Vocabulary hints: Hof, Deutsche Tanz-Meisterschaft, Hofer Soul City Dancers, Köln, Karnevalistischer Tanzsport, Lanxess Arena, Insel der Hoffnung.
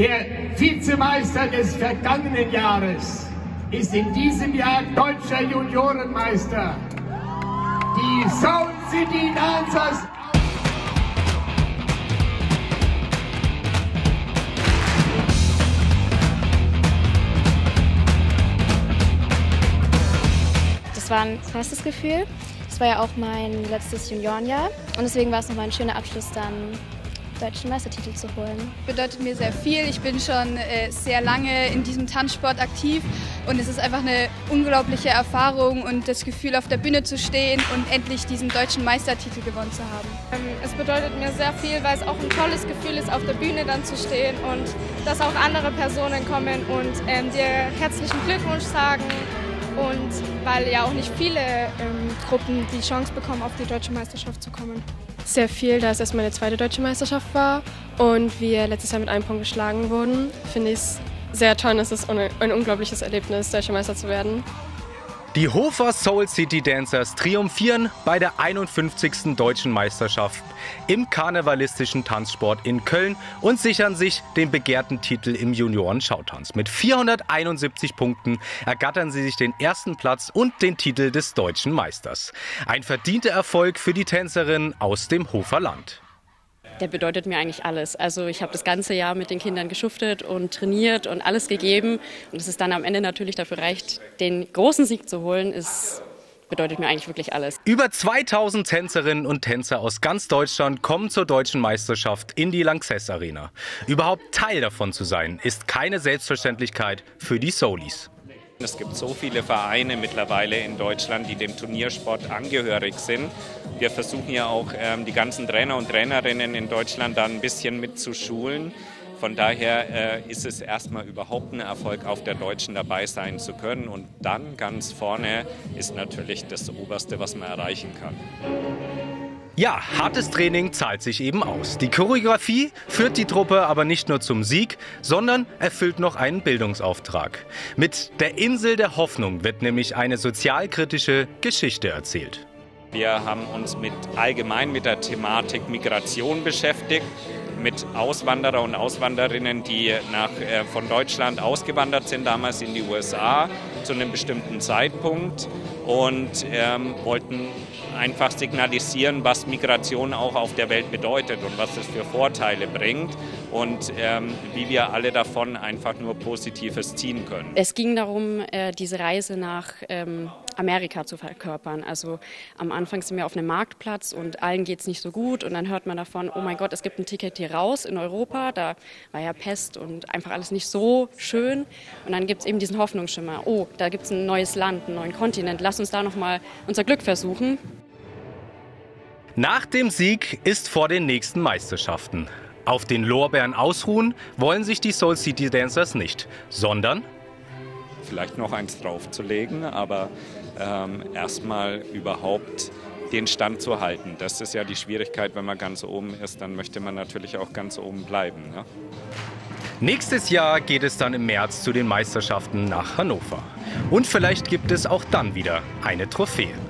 Der Vizemeister des vergangenen Jahres ist in diesem Jahr deutscher Juniorenmeister. Die Soul City Dancers. Das war ein krasses Gefühl. Das war ja auch mein letztes Juniorenjahr und deswegen war es nochmal ein schöner Abschluss dann, deutschen Meistertitel zu holen. Bedeutet mir sehr viel. Ich bin schon sehr lange in diesem Tanzsport aktiv und es ist einfach eine unglaubliche Erfahrung und das Gefühl, auf der Bühne zu stehen und endlich diesen deutschen Meistertitel gewonnen zu haben. Es bedeutet mir sehr viel, weil es auch ein tolles Gefühl ist, auf der Bühne dann zu stehen und dass auch andere Personen kommen und dir herzlichen Glückwunsch sagen. Und weil ja auch nicht viele Gruppen die Chance bekommen, auf die deutsche Meisterschaft zu kommen. Sehr viel, da es erst meine zweite deutsche Meisterschaft war und wir letztes Jahr mit einem Punkt geschlagen wurden, finde ich es sehr toll. Es ist ein unglaubliches Erlebnis, deutscher Meister zu werden. Die Hofer Soul City Dancers triumphieren bei der 51. Deutschen Meisterschaft im karnevalistischen Tanzsport in Köln und sichern sich den begehrten Titel im Junioren-Schautanz. Mit 471 Punkten ergattern sie sich den ersten Platz und den Titel des Deutschen Meisters. Ein verdienter Erfolg für die Tänzerin aus dem Hofer Land. Der bedeutet mir eigentlich alles. Also ich habe das ganze Jahr mit den Kindern geschuftet und trainiert und alles gegeben. Und dass es dann am Ende natürlich dafür reicht, den großen Sieg zu holen, bedeutet mir eigentlich wirklich alles. Über 2000 Tänzerinnen und Tänzer aus ganz Deutschland kommen zur deutschen Meisterschaft in die Lanxess Arena. Überhaupt Teil davon zu sein, ist keine Selbstverständlichkeit für die Soulies. Es gibt so viele Vereine mittlerweile in Deutschland, die dem Turniersport angehörig sind. Wir versuchen ja auch, die ganzen Trainer und Trainerinnen in Deutschland da ein bisschen mit zu schulen. Von daher ist es erstmal überhaupt ein Erfolg, auf der Deutschen dabei sein zu können. Und dann ganz vorne ist natürlich das Oberste, was man erreichen kann. Ja, hartes Training zahlt sich eben aus. Die Choreografie führt die Truppe aber nicht nur zum Sieg, sondern erfüllt noch einen Bildungsauftrag. Mit der Insel der Hoffnung wird nämlich eine sozialkritische Geschichte erzählt. Wir haben uns allgemein mit der Thematik Migration beschäftigt, mit Auswanderer und Auswanderinnen, die von Deutschland ausgewandert sind, damals in die USA, zu einem bestimmten Zeitpunkt und wollten einfach signalisieren, was Migration auch auf der Welt bedeutet und was es für Vorteile bringt und wie wir alle davon einfach nur Positives ziehen können. Es ging darum, diese Reise nach Amerika zu verkörpern. Also am Anfang sind wir auf einem Marktplatz und allen geht es nicht so gut und dann hört man davon, oh mein Gott, es gibt ein Ticket hier raus in Europa, da war ja Pest und einfach alles nicht so schön und dann gibt es eben diesen Hoffnungsschimmer, oh, da gibt es ein neues Land, einen neuen Kontinent, lass uns da nochmal unser Glück versuchen. Nach dem Sieg ist vor den nächsten Meisterschaften. Auf den Lorbeeren ausruhen wollen sich die Soul City Dancers nicht, sondern vielleicht noch eins draufzulegen, aber erstmal überhaupt den Stand zu halten. Das ist ja die Schwierigkeit, wenn man ganz oben ist, dann möchte man natürlich auch ganz oben bleiben. Ne? Nächstes Jahr geht es dann im März zu den Meisterschaften nach Hannover. Und vielleicht gibt es auch dann wieder eine Trophäe.